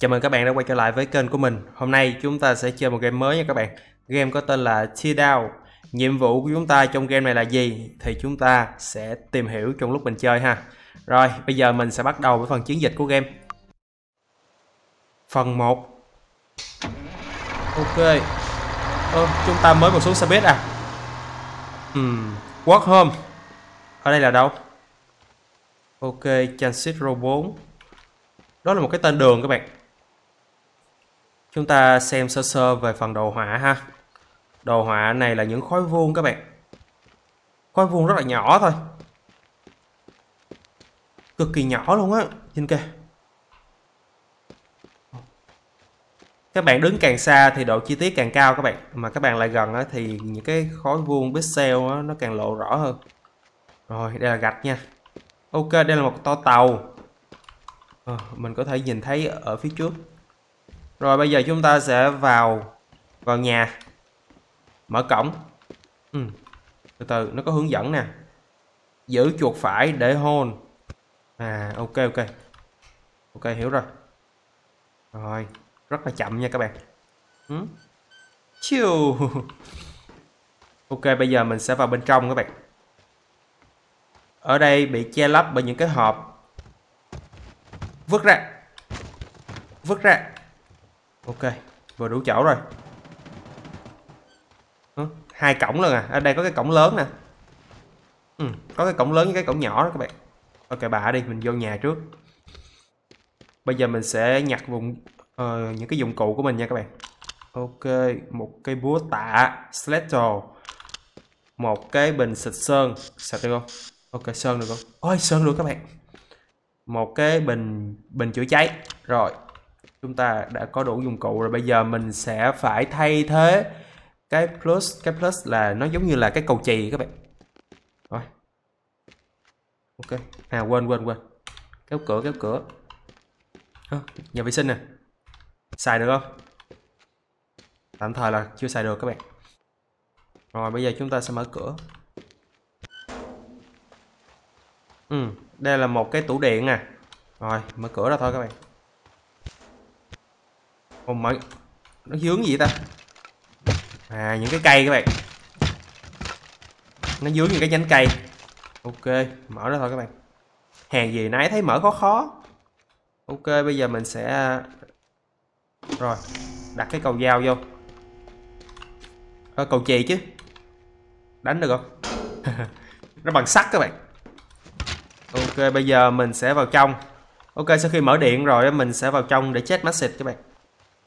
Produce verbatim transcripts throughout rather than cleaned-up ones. Chào mừng các bạn đã quay trở lại với kênh của mình. Hôm nay chúng ta sẽ chơi một game mới nha các bạn. Game có tên là Teardown. Nhiệm vụ của chúng ta trong game này là gì thì chúng ta sẽ tìm hiểu trong lúc mình chơi ha. Rồi, bây giờ mình sẽ bắt đầu với phần chiến dịch của game. Phần một. Ok. Ơ, chúng ta mới một số xe buýt à. uhm, Walk home. Ở đây là đâu? Ok, Transit Road bốn. Đó là một cái tên đường các bạn. Chúng ta xem sơ sơ về phần đồ họa ha. Đồ họa này là những khối vuông các bạn. Khối vuông rất là nhỏ thôi, cực kỳ nhỏ luôn á. Nhìn kìa, các bạn đứng càng xa thì độ chi tiết càng cao các bạn, mà các bạn lại gần á thì những cái khối vuông pixel á nó càng lộ rõ hơn. Rồi, đây là gạch nha. Ok, đây là một toa tàu. À, mình có thể nhìn thấy ở phía trước. Rồi bây giờ chúng ta sẽ vào vào nhà, mở cổng. Ừ. Từ từ, nó có hướng dẫn nè. Giữ chuột phải để hôn. À, ok ok ok hiểu rồi. Rồi, rất là chậm nha các bạn. Ừ. Chiu. Ok, bây giờ mình sẽ vào bên trong các bạn. Ở đây bị che lấp bởi những cái hộp. Vứt ra, vứt ra. Ok, vừa đủ chỗ rồi. Hả? Hai cổng luôn à. Ở đây có cái cổng lớn nè. Ừ, có cái cổng lớn với cái cổng nhỏ đó các bạn. Ok, bạ đi, mình vô nhà trước. Bây giờ mình sẽ nhặt vùng uh, những cái dụng cụ của mình nha các bạn. Ok, một cây búa tạ, sledgehammer, một cái bình xịt sơn, xịt được không? Ok, sơn được không? Ôi, sơn được các bạn. Một cái bình bình chữa cháy. Rồi, chúng ta đã có đủ dụng cụ rồi. Bây giờ mình sẽ phải thay thế cái plus. Cái plus là nó giống như là cái cầu chì các bạn. Rồi, ok. À, quên quên quên kéo cửa kéo cửa. À, nhà vệ sinh nè. Xài được không? Tạm thời là chưa xài được các bạn. Rồi, bây giờ chúng ta sẽ mở cửa. Ừ, đây là một cái tủ điện nè. Rồi, mở cửa ra thôi các bạn. Ồ, mở... nó dướng gì ta? À, những cái cây các bạn. Nó dướng những cái nhánh cây. Ok, mở ra thôi các bạn. Hèn gì nãy thấy mở khó khó. Ok, bây giờ mình sẽ... Rồi, đặt cái cầu dao vô. Ờ, cầu chì chứ. Đánh được không? Nó bằng sắt các bạn. Ok, bây giờ mình sẽ vào trong. Ok, sau khi mở điện rồi mình sẽ vào trong để check message các bạn.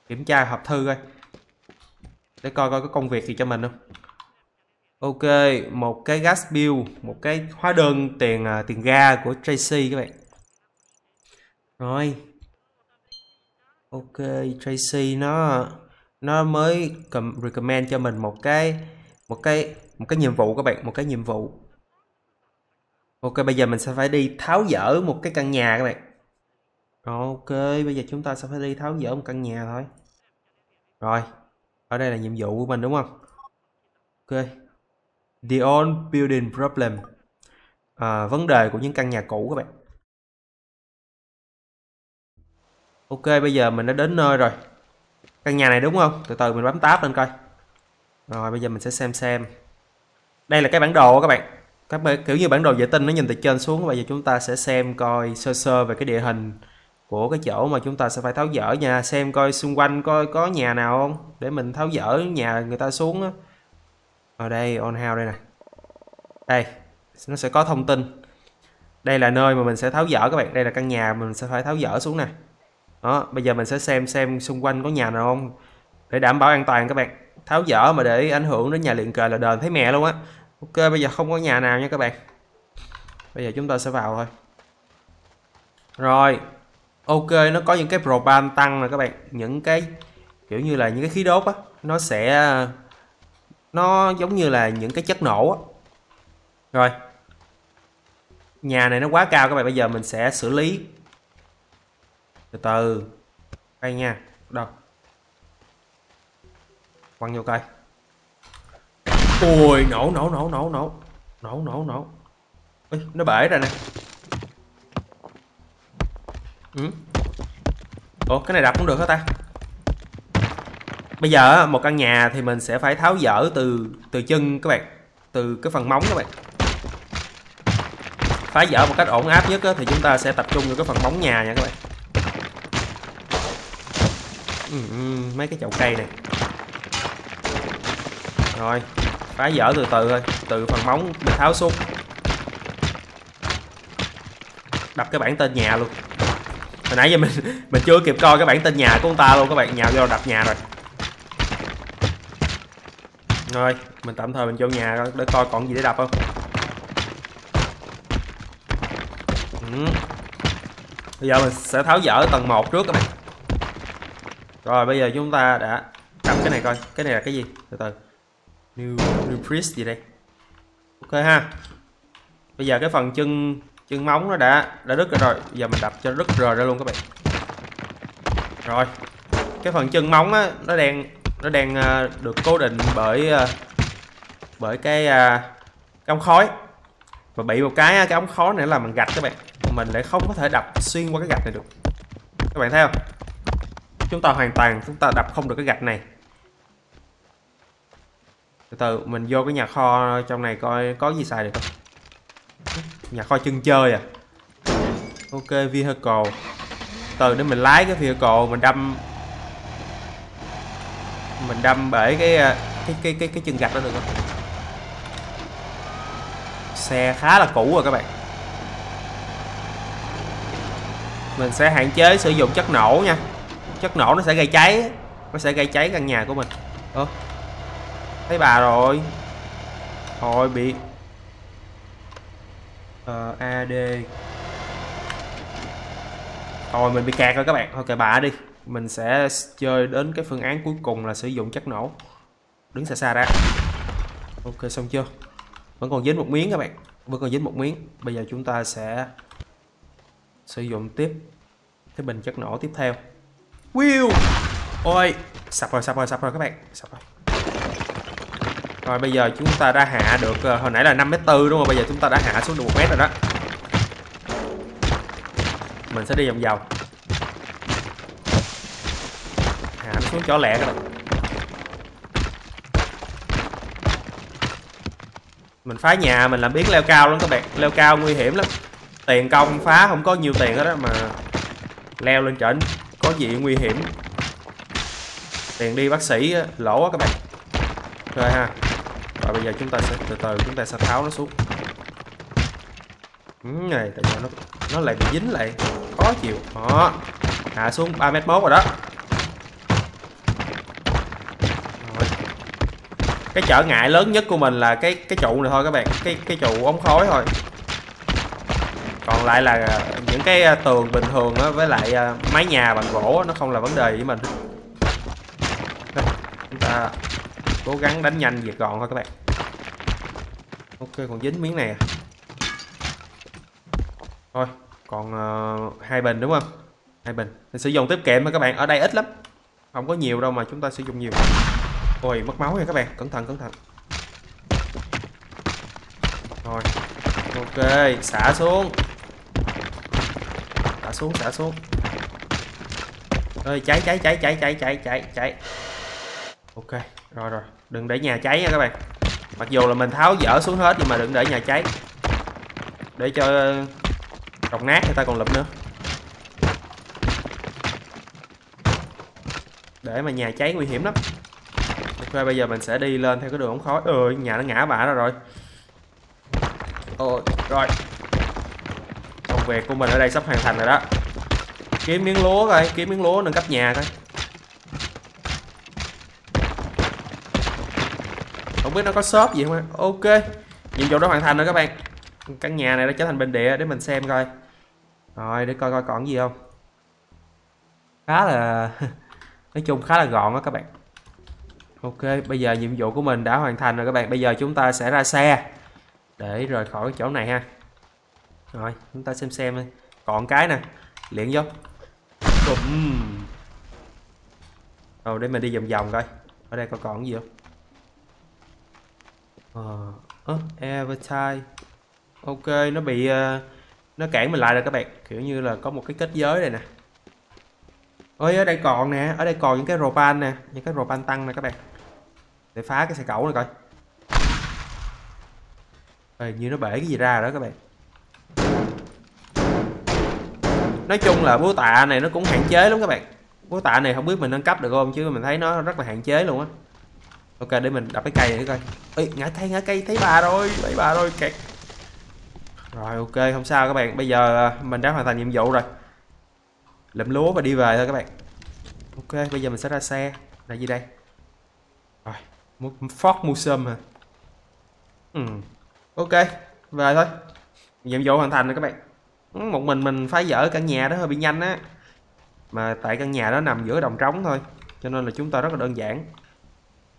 Kiểm tra hộp thư coi. Để coi coi có công việc gì cho mình không. Ok, một cái gas bill, một cái hóa đơn tiền tiền ga của Tracy các bạn. Rồi. Ok, Tracy nó nó mới recommend cho mình một cái một cái một cái nhiệm vụ các bạn, một cái nhiệm vụ. Ok, bây giờ mình sẽ phải đi tháo dỡ một cái căn nhà các bạn. Ok, bây giờ chúng ta sẽ phải đi tháo dỡ một căn nhà thôi. Rồi, ở đây là nhiệm vụ của mình đúng không? Ok. The old building problem. À, vấn đề của những căn nhà cũ các bạn. Ok, bây giờ mình đã đến nơi rồi. Căn nhà này đúng không? Từ từ mình bấm tab lên coi. Rồi, bây giờ mình sẽ xem xem. Đây là cái bản đồ các bạn. Các kiểu như bản đồ vệ tinh nó nhìn từ trên xuống. Bây giờ chúng ta sẽ xem coi sơ sơ về cái địa hình của cái chỗ mà chúng ta sẽ phải tháo dỡ nha. Xem coi xung quanh coi có nhà nào không để mình tháo dỡ nhà người ta xuống đó. Ở đây on house đây nè. Đây nó sẽ có thông tin. Đây là nơi mà mình sẽ tháo dỡ các bạn. Đây là căn nhà mình sẽ phải tháo dỡ xuống nè. Đó, bây giờ mình sẽ xem xem xung quanh có nhà nào không để đảm bảo an toàn các bạn. Tháo dỡ mà để ảnh hưởng đến nhà liền kề là đền thấy mẹ luôn á. Ok, bây giờ không có nhà nào nha các bạn. Bây giờ chúng ta sẽ vào thôi. Rồi, ok, nó có những cái propan tăng rồi các bạn. Những cái kiểu như là những cái khí đốt á. Nó sẽ... nó giống như là những cái chất nổ á. Rồi, nhà này nó quá cao các bạn. Bây giờ mình sẽ xử lý. Từ từ. Đây nha. Đâu? Quăng vô coi. Ôi, nổ nổ nổ nổ nổ nổ nổ nổ. Ê, nó bể ra nè. Ừ. Ủa cái này đập cũng được hả ta? Bây giờ một căn nhà thì mình sẽ phải tháo dỡ từ từ chân các bạn, từ cái phần móng các bạn. Phá dỡ một cách ổn áp nhất thì chúng ta sẽ tập trung vào cái phần móng nhà nha các bạn. Ừ, mấy cái chậu cây này. Rồi, phá dỡ từ từ thôi, từ phần móng mình tháo xuống. Đập cái bảng tên nhà luôn. Hồi nãy giờ mình mình chưa kịp coi cái bảng tên nhà của ông ta luôn các bạn, nhào vô đập nhà rồi. Rồi, mình tạm thời mình vô nhà rồi để coi còn gì để đập không. Ừ. Bây giờ mình sẽ tháo dỡ tầng một trước các bạn. Rồi bây giờ chúng ta đã cắm cái này coi, cái này là cái gì? Từ từ. New, new priest gì đây? Ok ha. Bây giờ cái phần chân chân móng nó đã đã đứt rồi. Bây giờ mình đập cho đứt rời ra luôn các bạn. Rồi. Cái phần chân móng á nó đang nó đang uh, được cố định bởi uh, bởi cái, uh, cái ống khói. Mà bị một cái cái ống khói này là mình gạch các bạn. Mình lại không có thể đập xuyên qua cái gạch này được. Các bạn thấy không? Chúng ta hoàn toàn chúng ta đập không được cái gạch này. Từ từ mình vô cái nhà kho trong này coi có gì xài được không. Nhà kho chân chơi à. Ok vehicle. Từ để mình lái cái vehicle mình đâm mình đâm bể cái cái cái cái, cái chân gạch đó được không? Xe khá là cũ rồi các bạn. Mình sẽ hạn chế sử dụng chất nổ nha. Chất nổ nó sẽ gây cháy, nó sẽ gây cháy căn nhà của mình. Ơ, thấy bà rồi. Thôi bị ờ, a đê. Thôi mình bị kẹt rồi các bạn. Thôi kệ bà đi. Mình sẽ chơi đến cái phương án cuối cùng là sử dụng chất nổ. Đứng xa xa ra. Ok xong chưa? Vẫn còn dính một miếng các bạn. Vẫn còn dính một miếng. Bây giờ chúng ta sẽ sử dụng tiếp cái bình chất nổ tiếp theo. Wow. Ôi, sập rồi, sập rồi, sập rồi các bạn, sập rồi. Rồi bây giờ chúng ta đã hạ được, hồi nãy là năm mét tư đúng không? Bây giờ chúng ta đã hạ xuống được một mét rồi đó. Mình sẽ đi vòng vòng. Hạ xuống chỗ lẹ các bạn. Mình phá nhà mình làm biến leo cao lắm các bạn, leo cao nguy hiểm lắm. Tiền công phá không có nhiều tiền hết đó mà leo lên trển có gì nguy hiểm. Tiền đi bác sĩ lỗ á các bạn. Rồi ha. Rồi bây giờ chúng ta sẽ từ từ chúng ta sẽ tháo nó xuống. Ừ, này tại sao nó nó lại bị dính lại khó chịu. Đó. Hạ xuống ba mét bốn rồi đó. Rồi. Cái trở ngại lớn nhất của mình là cái cái trụ này thôi các bạn, cái cái trụ ống khói thôi. Còn lại là những cái tường bình thường đó, với lại mái nhà bằng gỗ nó không là vấn đề với mình. Đây, chúng ta cố gắng đánh nhanh việc gọn thôi các bạn. Ok còn dính miếng này à. Thôi còn uh, hai bình đúng không? Hai bình. Mình sử dụng tiết kiệm thôi các bạn. Ở đây ít lắm, không có nhiều đâu mà chúng ta sử dụng nhiều. Ôi mất máu nha các bạn. Cẩn thận cẩn thận. Rồi. Ok xả xuống. xuống xả xuống ơi cháy cháy cháy cháy cháy cháy cháy cháy ok rồi rồi đừng để nhà cháy nha các bạn. Mặc dù là mình tháo dỡ xuống hết nhưng mà đừng để nhà cháy, để cho rộng nát người ta còn lụm nữa. Để mà nhà cháy nguy hiểm lắm. Ok bây giờ mình sẽ đi lên theo cái đường ống khói. Ơi nhà nó ngã bả ra rồi. Ôi rồi việc của mình ở đây sắp hoàn thành rồi đó. Kiếm miếng lúa coi, kiếm miếng lúa nâng cấp nhà coi. Không biết nó có shop gì không ạ. Ok nhiệm vụ đã hoàn thành rồi các bạn. Căn nhà này đã trở thành bình địa để mình xem coi. Rồi để coi coi còn gì không. Khá là nói chung khá là gọn đó các bạn. Ok bây giờ nhiệm vụ của mình đã hoàn thành rồi các bạn. Bây giờ chúng ta sẽ ra xe để rời khỏi chỗ này ha. Rồi, chúng ta xem xem đi. Còn cái nè, liền vô. Bùm. Rồi, để mình đi vòng vòng coi. Ở đây có còn gì không? Ờ, uh, uh, advertise. Ok, nó bị uh, nó cản mình lại rồi các bạn. Kiểu như là có một cái kết giới đây nè. Ơi, ở đây còn nè, ở đây còn những cái ropan nè, những cái ropan tăng nè các bạn. Để phá cái xe cẩu này coi. Ê, như nó bể cái gì ra đó các bạn. Nói chung là búa tạ này nó cũng hạn chế lắm các bạn. Búa tạ này không biết mình nâng cấp được không, chứ mình thấy nó rất là hạn chế luôn á. Ok, để mình đập cái cây này coi. Ê, ngã cây, ngã cây, thấy bà rồi, thấy bà rồi, kẹt. Rồi ok, không sao các bạn, bây giờ mình đã hoàn thành nhiệm vụ rồi. Lượm lúa và đi về thôi các bạn. Ok, bây giờ mình sẽ ra xe. Là gì đây? Rồi, Ford Museum hả? Ừ. Ok, về thôi. Nhiệm vụ hoàn thành rồi các bạn. Một mình mình phá vỡ căn nhà đó hơi bị nhanh á. Mà tại căn nhà đó nằm giữa đồng trống thôi, cho nên là chúng ta rất là đơn giản.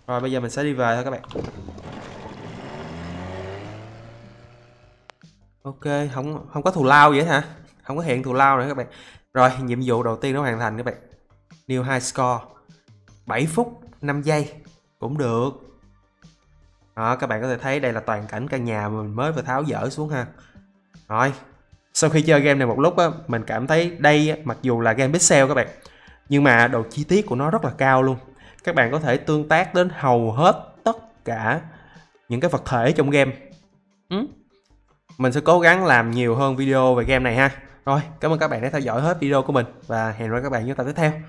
Rồi bây giờ mình sẽ đi về thôi các bạn. Ok, không không có thù lao vậy hả? Không có hiện thù lao nữa các bạn. Rồi, nhiệm vụ đầu tiên nó hoàn thành các bạn. New high score. bảy phút năm giây cũng được. Đó, các bạn có thể thấy đây là toàn cảnh căn nhà mà mình mới vừa tháo dỡ xuống ha. Rồi, sau khi chơi game này một lúc á, mình cảm thấy đây á, mặc dù là game pixel các bạn, nhưng mà độ chi tiết của nó rất là cao luôn. Các bạn có thể tương tác đến hầu hết tất cả những cái vật thể trong game. Ừ. Mình sẽ cố gắng làm nhiều hơn video về game này ha. Rồi, cảm ơn các bạn đã theo dõi hết video của mình và hẹn gặp lại các bạn trong tập tiếp theo.